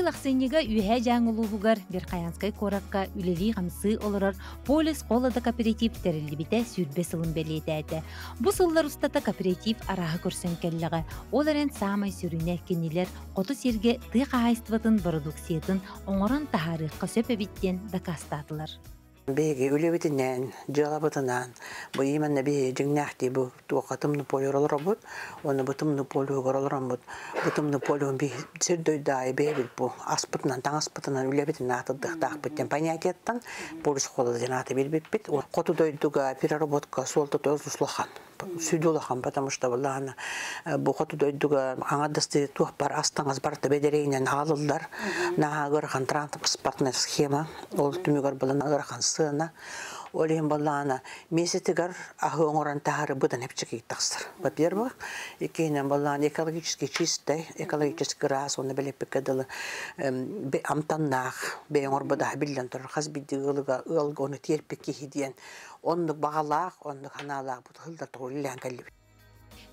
Ылы лақсенеге үйе жаңылуғығыр, Берқаянскай кораққа үлелей ғамсы олырыр, полис қолады кооператив тәрілдебеті сүрбе сылын бәлейді әді. Бұ сыллар ұстата кооператив арағы көрсен кәлігі. Оларын самай сүріне кенелер, қоты серге тұй қағайстыватын продукциятын оңырын тахарыққа сөп әбеттен дақастатылыр. بيجي يقولي بتنان جالبتنان بيجي من نبي جناحتي بتوقتمن بولير الربط وأنا بتمن بوليو غرال الربط بتمن بوليو بيصير داي بيجي بو أسبتنا تانسبتنا يقولي بتنان تضغطاق بتن بنياتي تان بوليس خلاص جناحتي بيت وقتو داي دوجا في الربط كسولت تعزل صلحان سيدولهم потому что والله أنا بقتو داي دوجا عند استي توه بار أستان أسبرت بدرين ينهال الدار نهاجر خنتران تبصبتنا سخيمة قلت ميجر بلنا غير خنس أنا ولهم بالله أنا ميستجر أهون رنتهار بدن هبتشكي تخسر ببيربه يكينا بالله أنا إيكالوجيسكي تشيستي إيكالوجيسكي راس ونبلي بكدل بأمتناخ بيعور بدها بيلن ترخص بدي غلقون تير بكيهدين أنك بعلاق أنك هنالا بتهلد تقولي عن كلبي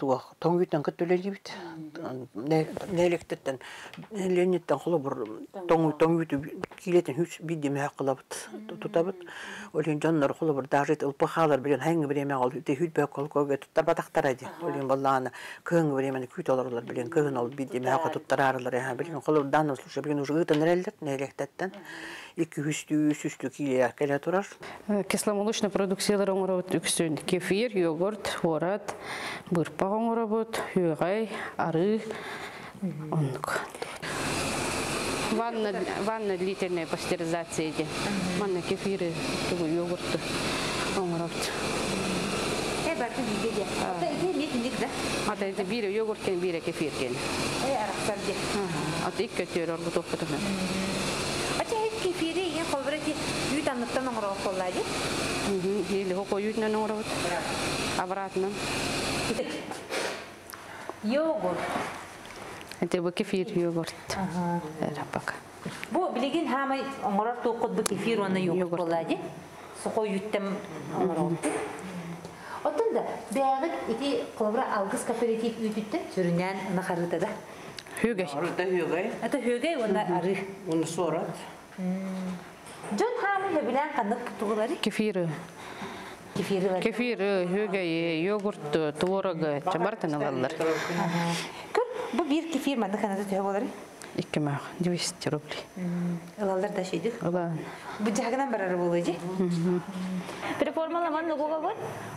туақ тоңгүйттен күттілелі бұд. Нәйліктеттен, нәйліктеттен құлы бұр тоңгүйті كيلتن هوش بيدي ما قلبت تطبط ولين جنر خلوا برداريت البخالر بين هين بري ما قلت تهود بكل كوجة تطبط اخترادي ولين والله أنا كهن بري ما كيوت على الله بين كهن على بيدي ما قلت تطرار الله ريها بين خلوا بدان وصلوا شبين وشغلت نرلت نرلتتن يكهستو سستو كيلة كلا ترش كسلمولوش نبرودكسي لرمرات يكسون كفير يogurt ورات بربا عمرات يغاي أري أنك Ванна длительная пастеризация идет. Ванна кефиры, йогурты, омровцы. Это это бире йогурт, бире кефир кен. Это икки тюрор готов потому. А те кефири я ховрети ютан нутан омров холлади. Или хоко ютан омров. Обратно. Йогурт. Это был кефир йогурт. Рапака. Бо блигин хама онгорат токот был кефир он йогурт полади. Сухой ютем онгорат. Оттуда бегать эти колбра алгыс кооператив ютте сюрнен нахарыта да. Хюгей. Это хюгей он ары. Он сорат. Джон хама хебилен канык тугулари. Кефир. Кефир хюгей йогурт творог чабартан алалар. Bu bir kefir mi? Ne kadar tutuyor bunları? 200 ruble. Allahlar da şeydi. Allah. Bu cihazdan beraber olacak. Performala man logo var,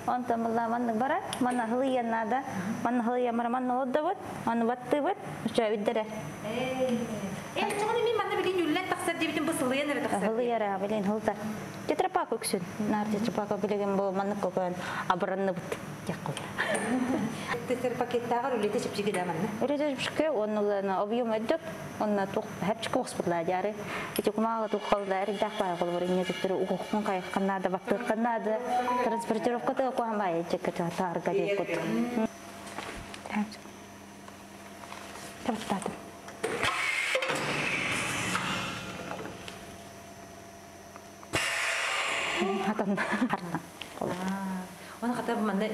on tamla man var, man haliye nada, man haliye maraman oldu var, man vattı var, şöyle dere. Çünkü mi man bilin yıllar taksir diye bütün bu haliye nerede taksir? Haliye ra bilin halter. Çetrapa koksun, nar çetrapa bilin bu man kokun, abran nabut. Yakul. Tekrar paket tağar öyle de çipçi gidemen mi? Öyle de çipçi, onunla abiyom edip, onunla hep çıkı osputla yarı. Küçükmağa tuğalda erik dağbaya kolvar inye tüktürü uğukun kayık kanada, baktır kanada, transportirovka da okuhan baya çekirca tağar gadiye kutu. Tamam. Tamam tatım. Hatam da harna. Ona kadar bu manda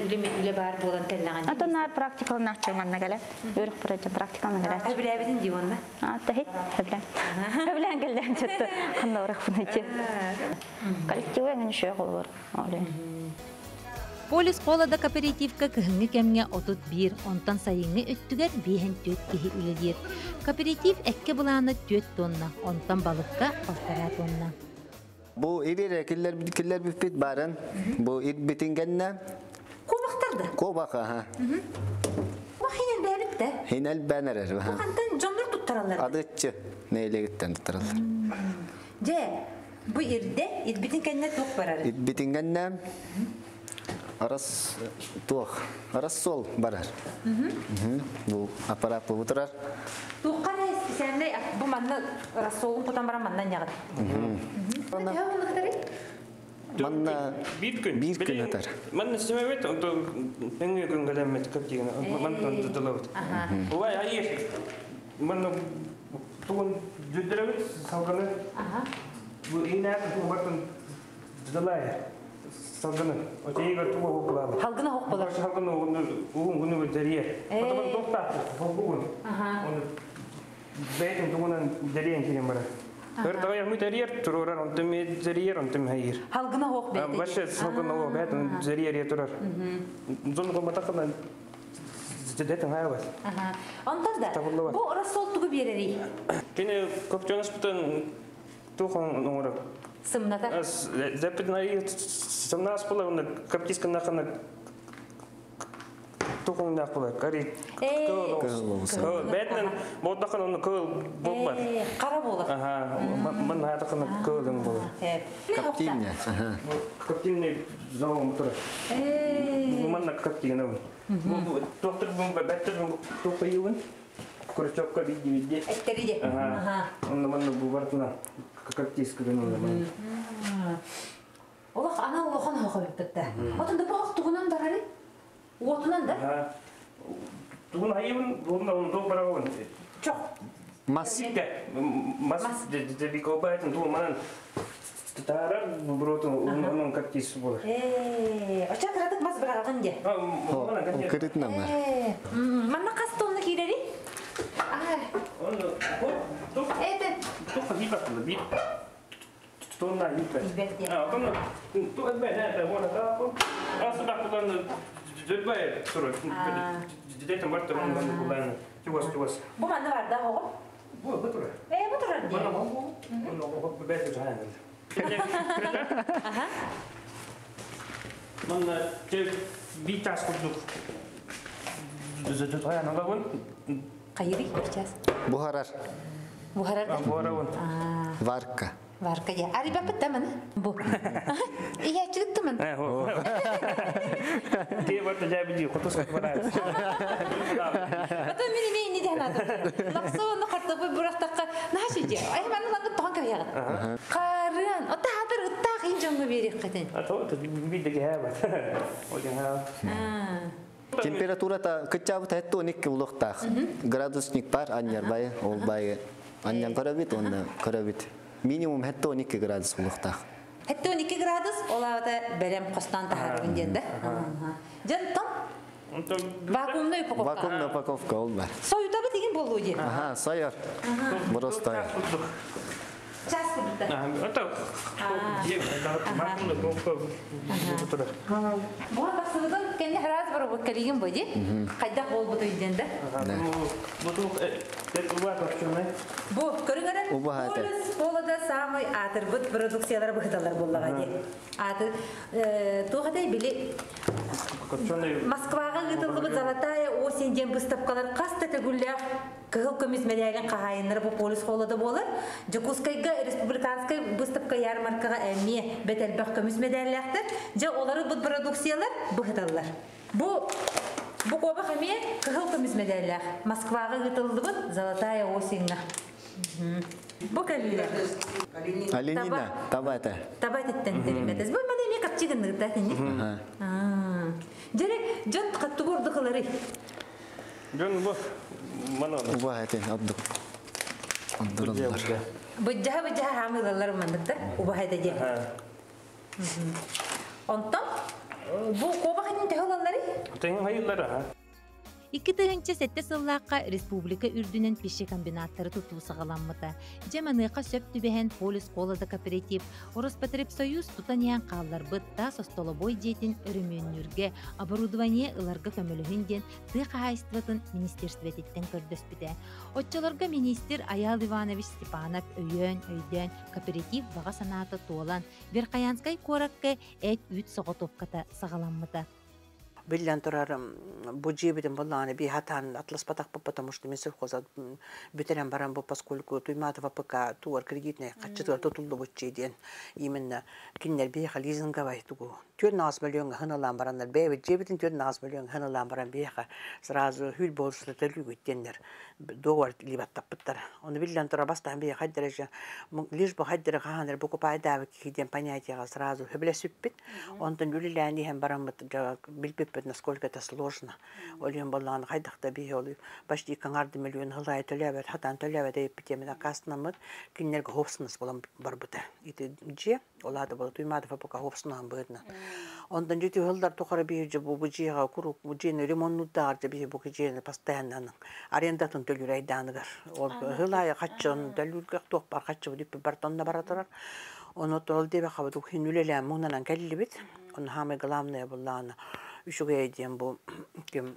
üle bar bolan telleğen. Atanlar praktikal nakçı manda gelen, yürük proje praktikal manda gelen. Evle bizim divan da. Ata hiç evle. Evle hangilerin çatı kanla uğrak bunu ki. Kalitiye hangi şey olur? Öyle. Polis kolada kooperatifka kıhını kemge 31, ondan sayını öttüger bihen tüt kihi üledir. Kooperatif ekke bulanı tüt tonna, ondan balıkka altara tonna. Bu ileri killer bir fit baran, bu it bitingenne. Kovaktar da. Kovak ha. Kovak hinel beğenip de. Hinel beğenir. Kovaktan canlar tutturarlar. Adıççı neyle gitten tutturarlar. C, bu irde it bitingenne tuğ barar. It bitingenne aras tuğ, aras sol barar. Bu aparat bu tutturar. Tuğkan eskisenle bu manna aras solun kutan baran mandan yağar. Hangi hangi tarih? بيركن هتر من السماوات أنت من يكون قدامك كتير من تدلوت هو يعيش من تكون تدلوت سوقنا وإنا تكون تدلاية سوقنا وشيء كتوه هو كلام حلقنا هو كلام حلقنا هو غني بالدرية فطبعا توقع فوقون بيت تكون درية كذي مرة هرتوا يا مدير ترورا أنتم مدير أنتم هير. هل جنا هو بيت؟ بس هل جنا هو بيت مدير يا ترور. زوجكم متقطع جدتهم هاي بس. أنتر ده. بو رسول تقبيرني. كنا كفتونس بتن توخن نورا. سمناتا. زبدنا هي سمنا أسبوع ونا كبتيس كنا خنا توخن نأكله كاري. بيتنا بودخن ونكل بوبا. من هذا كنا كلهم بوله. كابتنية. كابتنية زوم ترى. ومن كابتنية نو. توقف بمبتر توقيون. كرتشوك كذي جديد. كذي. أنا من بوبرتنا كابتيس كذنو لمن. والله أنا والله خنها خبيب بده. وتند بقى تقولنا دراني. وتنا ده. تقولنا هيون قلنا وندو براون. شو؟ مسجد مسجد تبي كوبايت انتو مالن تتعرف بروتو ومنهم كتيس بوله. أشياء كرتك مس برادن جه. كرت نمر. من نقصتون كده لي؟ تو خفيفة لبيت. تو نايفة. كنا تو أتباع هذا ولا كذا. أصبح كنا جدباع صورة. جدتي مرت رون من كلنا. توس. بوم أنا برد هو. بو بترد. إيه بترد. أنا هو ببيت جهنم. من بيتاس كله. زوجته هاي أنا لون. قيري بيتاس. بوهرر. بوهرر. بوهرون. واركا. واركا يا أري بابتة من. بو. إيه أشتغلت من. هو. كيف برد جابني خطوس كبرات. بتمني مين يدهنا نقصوا نقطة ببرتقة نحشيجي أيه ما نلاقي طعم كبير قارن أتحضر التاقين جنب بيرقتين أتوقع بيدك هذا وجهه تمبيراتورة كتشاف تهتو نيك ولق تاق درجة نيك بار أنير باي أول باي أنير كرابيت ولا كرابيت مينيموم هتو نيك درجة ولق تاق هتو نيك درجة ولا هذا بريم قصتان تحرك من جنده جنتم باكم نوي بقى باكم نوي بقى كول بار سويت أبتدين بولوجي سير برستاير جالس بده أنت باكم نوي بقى مو بس بدون كني حراس برو بكريم بودي خدها بول بدوي جنده بدو تكوى بكرمه بو كرينا بولس بولدا سامي آتر بد برودكسيا در بختلر بولغاني آتر تو هذا يبلي مسكواغا قتلقوا بالزلطاية وسين جنب استبقلر قصة تقول له كهو كميز مليارين قهاي نربو بوليس خولده بولر جكوسكايجا ريسبوبليكانسكاي بستبقى يارماركا أمية بدل بق كميز مليارين لحتر جا أولارو بد برودكسيالر بختلر بو بو كوبا خمية كهو كميز مليارين لح مسكواغا قتلقوا بالزلطاية وسيننا بوكالينا ألينا تبعت التنتري متز بول ما ديني كتشيك النقطتين جري جد قد تبور دخلري جن بو منو وباهتين عبد الله بجها عامل الله رمضان وباهت جه أنتم بو كوبا خدين تهول الله ري تهين هاي الله راه 2007 сыллааққа республика үрдүнен пеше комбинаттары тутусагаланмыта. Жаманыйка сөптү бехен полис қолады кооператив, Орыс Потребсоюз тутаниян қаллар бытта состолобой жетин үрүмөнүрге оборудование ыларга көмөлүгүнден ты кайыстыбытын министерстветтен көрдөспүтө. Отчолорго министр Аял Иванович Степанов өйдөн кооператив бага санааты тоолан Веркаянскай коракка эт үт соготовката сагаланмыта. بلن ترارم بوجي بدم والله أنا بيه هتان أطلس بتاخ ببتا مش تمسك خزات بترن برام بباس كل كل توي ما تفبكا تور كريجتنا قتشتور تطلب بتشيدين يمنا كنا البيه خليزن قوي تقول تود ناس مليون هنا لامبران البيه بتجي بدن تود ناس مليون هنا لامبران بيه خا سراز هيل بولس لتلو ويتنر دور اللي بتبتر أنا بلن ترى بس تعم بيه خد درجة ليش بخد درجة هان ربكو بعد دعوة كيدين بنياتي غا سراز هبل سبت وأنت نقول اللي عندهم برام بالبيت نسكولك تسلوشنا واليوم بالله أنا خيد أخذ بيه واليوم بشتى كان عرض مليون هلا يتلعب حتى نتلعب ده يبتدي من أكاسنا مد كنا نلقى هوبسنا سبلا بربطة يتجي والله هذا برضو ما أعرف بقى هوبسنا عم بيدنا عندنا جتى هلا تخرب بيه جبوا بجيها كرو بجينا لمن ندار جبيه بوجينا بس تهنا عرين ده تنتلو راي دانغر هلا يا خشن تلو كتوه برخش ودي ببرتنا براتر ونطلع ده بخبطه هنولي لامونا نكلي بيت ونهام قلامنا يا بالله أنا شو قاعدين بو كم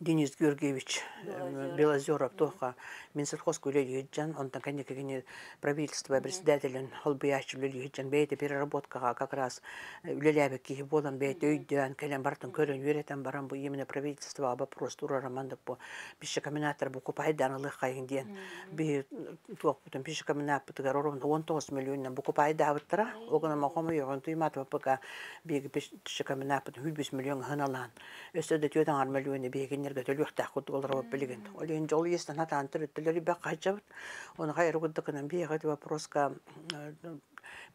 دينيس جورجيفيتش بيلازورب توخا من سلخوسكو لليهجن он там конечно какие правительство председатель холбиящим лилиеджен бейте переработка как раз лилябе кихи болан бейте уйден кален бартын көрен юретен баран бу именно правительство вопрос тура романда по пищекомбинатор бу купайдан лыхайын ден би туак потом пищекомбинат потыгар ровно 19 миллионнан бу купайда авыттыра огына махомы югын туйматып пока беги пищекомбинат потом 100 миллион гыналан өстөдө төдөн 10 миллионы беги قلت له تأخذ دولار وبلغن، واللي نجولي استنات عن ترى تلالي بقى حجبت، ونخير قد كنا بيه قد وبروسكا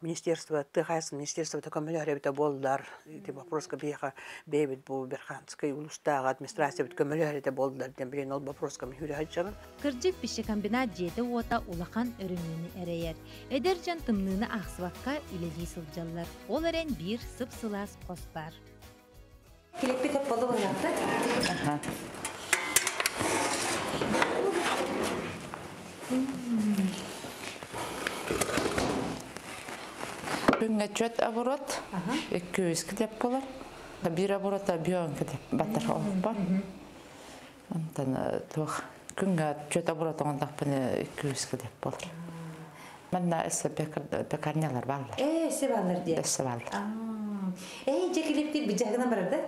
министерство تخصص министерство تكمله ربط بولدار تبقى بروسكا بيها بيبت بو برخانسكي ولستاغ administration بتكمله ربط بولدار تنبلي نال بروسكا من هلا حجبا. كرجيف بشكل بناء جيده وطا ولخان ارميني ارير. ادرجن تمنينا اخسوكا الذي سجلر. ولرن بير سبسلاس قصبار. كليك بيت الطلبة هنا. رنجة جت أبورات. كيس كده بقول. تبير أبورات تبيان كده بتر أوبر. أنت توخ كنجة جت أبورات عندك بنا كيس كده بقول. منا إسا بكرني على بالله. إيه سبالة دي. سبالة. إيه جاك اللي بتجي بجهنا برده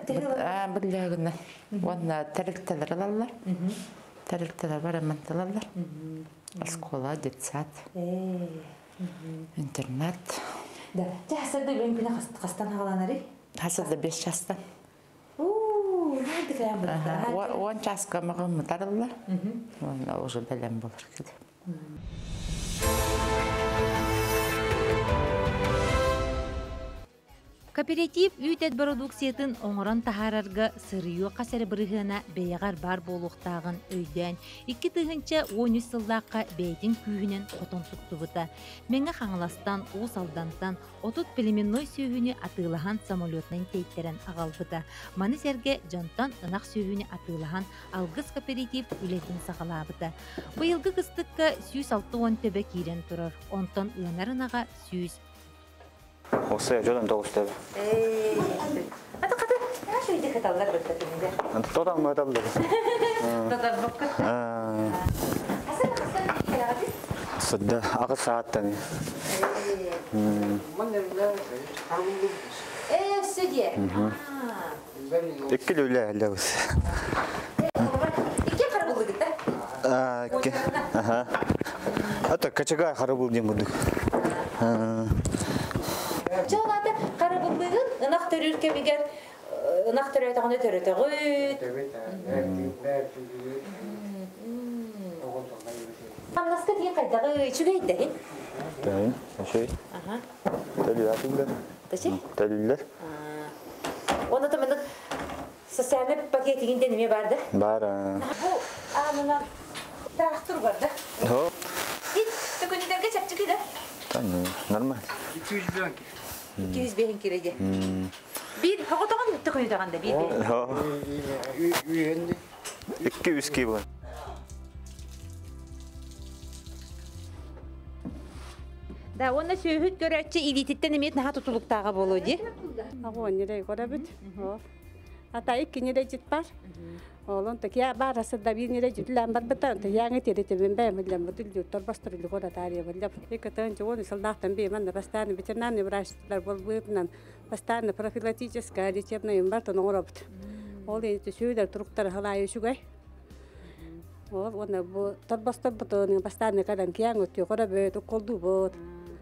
بجهنا وانا تركت الرلالة تركت الربارة من تلالة السكولة جت سات إنترنت ده تحسد يمكن خستنها على ناري حسد بيش حسد أوه هادك العمل وان جاسك مغم تلالة وانا أوجد العمل كده Кооператив үйтет продукциятын оңырын тахарарғы сырыу қасары бірігіна бейгар бар болуқтағын өйден. 2000-ті 13 сылдаққа бейдің күйінен қотын сұқтығыта. Мені қаңыластан, ол салдантан, 30 пелеменной сөйіні атылыған самолетнен тейтерін ағалбыта. Маны сәрге жонтан ұнақ сөйіні атылыған алғыз кооператив үлетін сағалабыта. Бұйылғы қыстыққа 106-10 төбе керен тұрыр. Онтан ұйынарынаға 100. وصير جدا دوش تبع. إيه. أنت قدر إيش ويدي كتاب لك بالتبين ده؟ أنت طبعا ما تبلغ. تبلغ بكرة. حسنا حسنا كلا عادي. صدق أقل ساعة تاني. إيه. من لا عملوا. إيه السجية. إكلوا لا لوس. إكيا خربوا لك ده؟ إكيا. أها. أنت كشجاع خربوا لي مدة. جالات قرب بيجون نختارير كبير نختارير تغني تغني تغني هم ناس كتير قدروا شو قاعدين تاني شيء تلي عارفين تشي تلي لا وانا تمنت سسانة باكيتين تنمي بارده بارا هو أنا تأخر بارده هو إيه تكوني تركي شبكي كده تاني نرمال كيف بيهن كيرجع؟ بيد هو طبعاً تكوني طبعاً ده بيد. ها. ويهن. كيف كيفون؟ ده وانا شوهت كرتش إيدي تتنميت نهاتو طلوق تاعها بولودي. أقول نيرة يقربت. ها. أتايك نيرة جت بار. والله يا بارا صدقيني رجعت لهم بتبتان تيجي تريت من بيم اللي مطلع تربصت اللي غدا تاريخ ولا فيك تنجون صلحتن بيه من بستان بترناني براش لبولبنا بستان برافيلاتي جسكاري تجيبنا يمبرت نوربت والله تشوي ده تركتر هلاي شو جاي والله بو تربصت بتوني بستان كذا كيان وتيقرا بيت وكل دوبات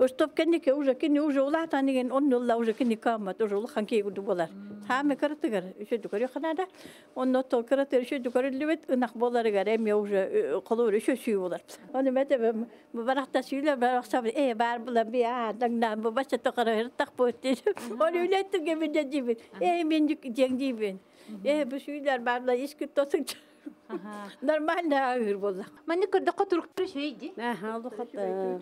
وستوب كني كوجا كني وجا ولا تاني أن الله وجا كني كامت وجا الله خنكي قد بولر هم كرت كر شو دكري خناته أن نتو كرت شو دكري اللي بيت نخبولر غير إمي وجا قدور شو شو بولر أنا متى بروح تسيله بروح سافر إيه بعرف لبيا دعنا ببشر تقرر تخبطين والولاد تجيب من جيبين إيه من جيبين إيه بسويدار بعرف لا يسكت توصل نرمالنا أغير والله مني كده قطرك ترشيدي هذا خطة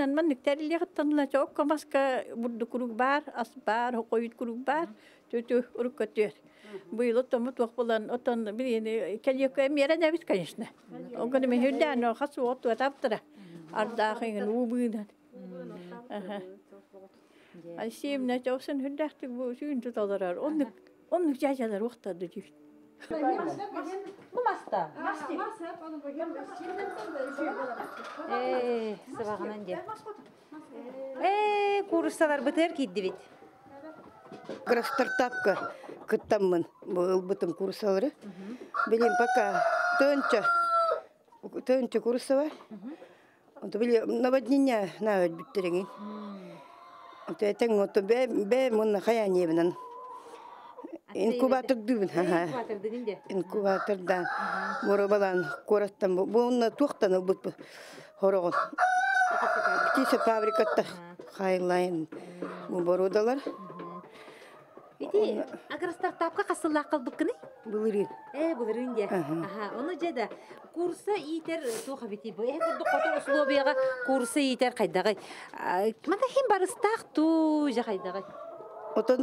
أنا مني كتير اللي خطنا لا شوكة ماسكة برد كروك بار أصبار هو قيد كروك بار توتو ركتير بيلطم مطبخ بلن أتن بيني كليك أميرة نبيت كنشنا وكنا مهيدنا خاص وقت وتابتره أرداخين وبينا أشيم نجوسن هدحت بوشين تتضرر أمك جاجلر وقت تجيب ماستا كورسالر بتر كيديت كرفترتابكا كتمن بلبتم كورسالر بلين بكا تنشا كورسالر وتبلي نبدنيا نعود بترين وتتنغوت بمن خياني بنان инкубатор дүбін инкубатордан мұрабалан қораттан бұны тоқтан бұт хорығын птица фабрикатта қайылайын борудалар агра стартапқа қасылла қалдыққыны бұлырын де оны жада курсы етер тоқа бетей курсы етер қайдағы мата хем барыстақ ту жа қайдағы وطن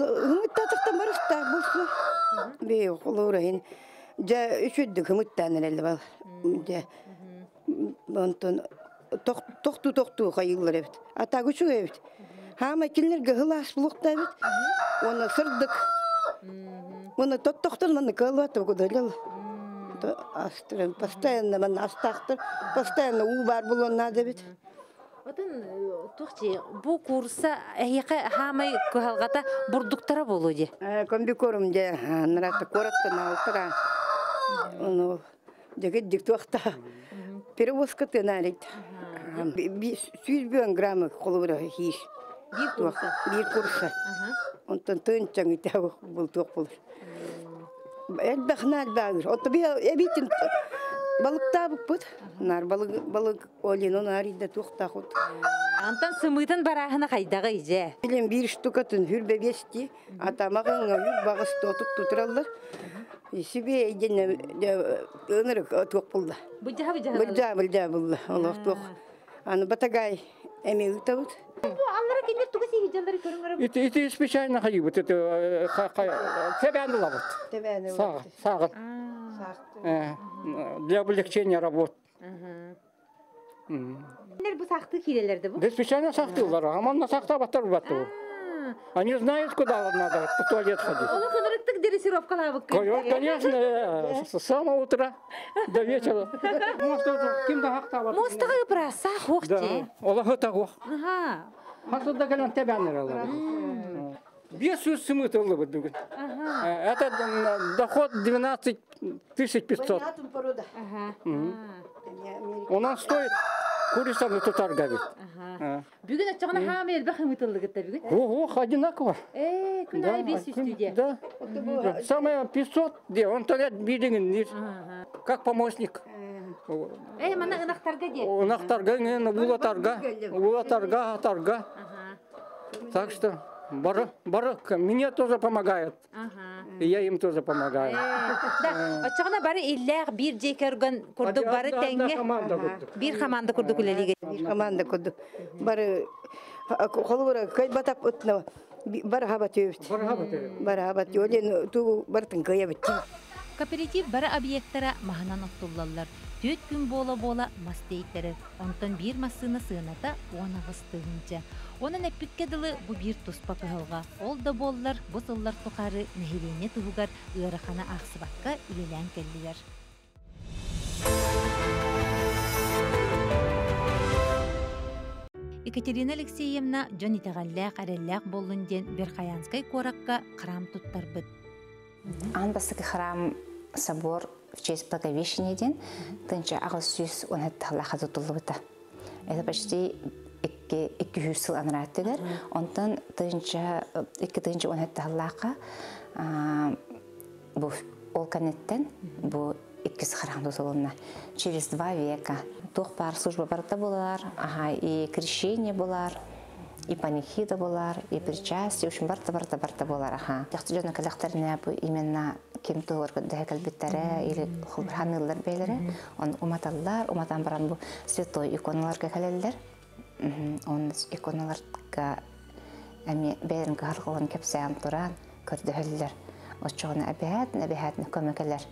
توختي بو كورسة هي هامي كهالغتا بردكترة بولودي. كم بيكورم جا نرات كورتة ناوترا. إنه جاكيت دكتورتا. بيروسكت ناريت. بيسوي بيان غرام خلورة هيش. بيكورسة. وطن تنتجني تاو بولتوق بول. البخنات بعير. وطبيعة أبيتن. بلقتا بقبض نار بلق أولينو ناري دتوخ تاخد. أنتن سميتن براهنا خيداغ إيجا. بلين بيرش توكتن هير بيستي. أتامعن غير بعس توتك تطرلا. يسيبي إيجنا أنرك أتوخ بلدا. بجا بلدا الله توخ. أنا بتجاي أميل تود. الله ركيني توكسي هيجندري كرمرب. إتي سبيشال نخيب تتو تبعن لابط. صاغ. Для облегчения работ. Нелер бу сахты килелерде бу. Специально сахтылар, аманна сахта батыр батыр. Они знают, куда надо в туалет ходить. Олар кылырыктык дрессировкалабык. Конечно, с самого утра до вечера. Может, кимде хакта бар. Мостыгы бра сах хокти. Олар хатагох. Ага. Хатуда келен тебянерлар. 500 смытылы бы бүгін. Это доход 12500. У нас стоит курица на тутар гавит. Bugün açığına hamile bakın mıtıldık da bugün. O kadınakva. Kunda ay bir stüdyo. Да. Самое 500, где он тогда бидин нит. Как помощник. Мана нахтарга де. Нахтарга не була тарга. Була тарга, тарга. Так что Барак мне тоже помогает. И я им тоже помогаю. Да. Açığına bari iller bir jekergen kurduk bari tenge. Bir komanda kurduk ile bir komanda kurduk. Bari xolura kaybatak utna. Barhabat yolen tu bartın kaybettim. Kooperatif bara obyektara mahanan ottullar. 4 gün bola masteytleri. Ondan bir masını sığınata ona vıstığınca. Onun epikki dılı bu bir tuspapı halga. Ol da bollar, bozullar tukarı, nehirine tuhugar, ırakhana aksıbakka ilelen kelliler. Екатерина Алексеевна жон итеғалләқ әрелләқ болын ден Верхаянскай коракка қырам тұттарбыд. Анбасығы қырам собор в честь Благовещения ден, тынча ағыз сүйіс оны тағылақа тұтылы бұта. Это почти 200 сыл аныраттығыр, онтын тынча оны тағылақа ол кәнеттен бұл ikisi xıramda soluna. Через 2 века. Тоқ бар служба барта болар, и крещение болар, и панихида болар, и причастие. В общем, барта болар. Яқтыжона казахтарына бу именно кем тур дәкәлбиттәре или хулханыллар бәйләре, он уматаллар, уматан баран бу святой иконаларга кәләлләр. Он иконаларга әми бәйрәм кыргын кепсәм туран күрдәлләр. Оччыгына әбәһәтне көмәкәләр.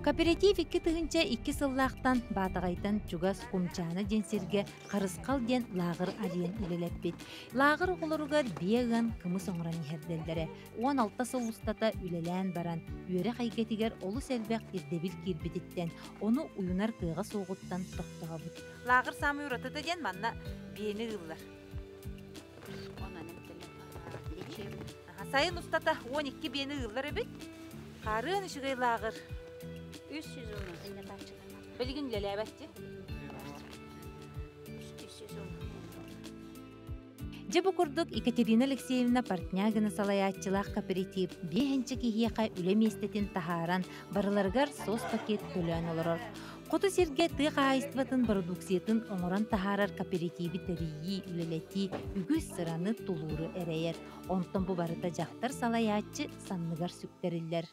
Кооператив 2 сыллақтан батығайтан чугас кумчаны денсерге қарысқал ден лағыр алиен үлелетпет. Лағыр ғылыругар бейгін кымыс оңран ехерделдері. 16 сыл ұстата үлелен баран. Үйері қайгетігер олы сәлбәқ ердебіл кербететтен. Оны ұйынар кыйға соғыттан тоқтыға бұд. Лағыр самы ұратыды ден манна бейіні ғылдар. Сайын ұстата 12 бейіні ғылдар әбет. Қарын үшігей лағыр. 300 olmadı. Belgin ile lebetti. 300 olmadı. Cebuk kurduk Ekaterina Alexeyevna partnagını salayatçılak kooperatif. Behençik ihiyeqa ülemestetin taharan barılargar sos paket tölön olurur. Kutu serge tığ ayıstvatın produksiyetin onuran taharar kooperatifi tarihi üleleti ügüz sıranı tuluru ereyer. Ondan bu barıda jaktar salayatçı sanlıgar sükteriller.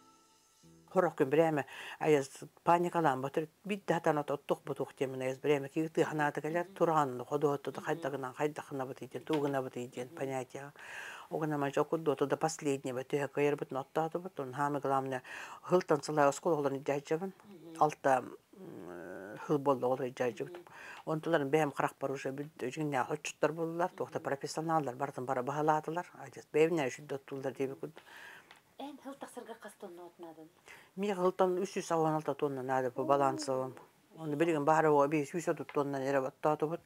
Horokun bireme ayaz panikalan batır bir datan otuk butuk temin ayaz bireme ki yıktı hanatakalar turan hodotu da haydakına batıydın tuğuna batıydın paniyatiya oğuna majoku dotu da последнее batıyor kayır bit notta da batın hamı glamne hıltan salay oskol olan iddiacıvın altta hıl bolda olan iddiacıvın onların behem karak baruşa bir cünne hoçutlar buldular tohta profesyonallar bardan bara bahalatılar ayaz bevne şiddetlular diye bir kudu En hıltak sırga kaç tonna otnadın? Mine hıltan 316 tonna nadı bu balansalım. Onu bilgin bahara o 500 tonna nere batta toput.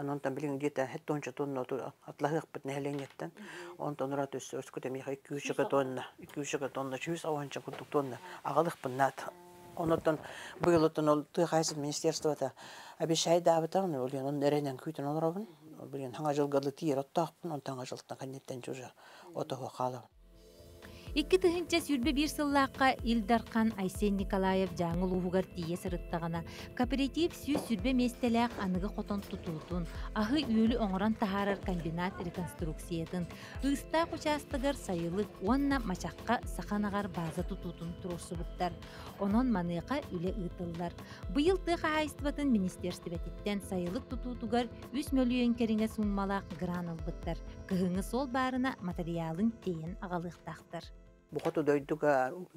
Ondan bilgin diyeten hette onca tonna atlahık bit nehlengetten. Ondan urat üstü ösküte mine 200 tonna. 200 tonna, 216 tonna. Ağalık bit nadı. Ondan bu yıldan ol tıkayısın ministerstvada. Abi şahit dağıtan oluyor. Onun nereden küyten olurabın. Bilgin hana jıl galıtiyer ottağıpın. Ondan hana jıltan kannetten çocuğa. Otağı kalabın. 2000-ci sürbe bir sılaqqa Ildarqan Aysen Nikolayev Jangul Uhugar diye sırıttığına kooperativ sürbe mestelaq anığı qoton tutulduğun ahı üylü oğran taharar kombinat rekonstruksiyetin ısta qoçastıgar sayılıq onna maçaqqa saqanagar baza tututun turusubutlar onun manıqa üle ıtıllar bu yıl tıqa ayıstvatın ministerstvetinden sayılıq tututugar 3 milyon kerine sunmalaq gran albıtlar kıhını sol barına materialın teyin ağalıqtaqtır Bu kutu döydüge,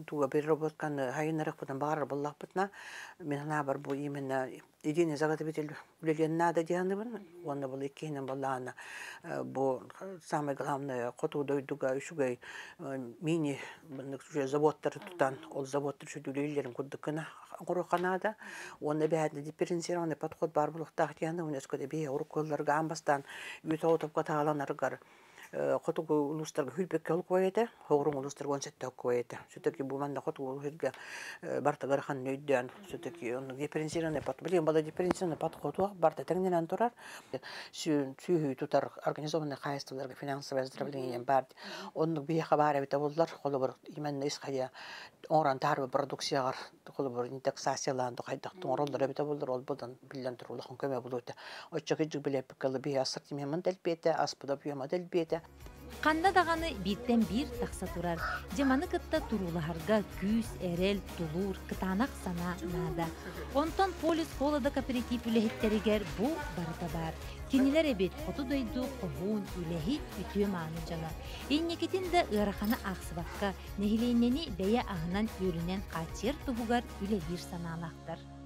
tuğla bir robotkan hayınlar ekbiden bağırır bullah bitna. Min haber bu imenna edine zagata bitil ulelyenna da diyanı bin. Onda bulu ikkihinin ballağına bu samay gılamna kutu döydüge, üşüge mini zavotları tutan, ol zavotları şu düleylerin kuddukına kuruqana da. Onda bir hadde diferensiyonu patkod bar buluk tağ diyanı, UNESCO da bir urukollarga ambastan, yüta otopka tağlanar garı. خطوة نستر هيل بك هالقويته هورم ونستر وان ستة هالقويته ستكي بومان خطوة هيل بيا برتا غرخان نيدان ستكي أن ديبرينسينا نبات بلي بعد ديبرينسينا نبات خطوة برتا تغنينا انترار شو هي تطر أرجنزومنا خايس تدرج فينانس بس دربلين ينبعد أن بيه خبارة بتولر خلو بر إيمان إيش خيا أوران تعرف برودكسيار خلو بر إنتاج ساسيلان تخيل تختم رولر بتولر رول بدن بليان ترول خن كم يبلوته أشجع بلي بكل بيه أصرت مهم من البيتا أصبح بيه ما البيتا Қанда дағаны беттен бір тақса тұрар, жеманы кітті тұрулығарға күйіс, әрел, тұлур, кітанақ сана нада. Онтан полис қолады кооператив үліхеттерігер бұл барыда бар. Кенелер әбет құты дойды құғуын үліхет үтіе маңын жана. Еннекетін де ұярақаны ақсыбаққа, нәхілейнені бәйе ағынан өрінен қатшер тұғығар үлігер саналақтыр.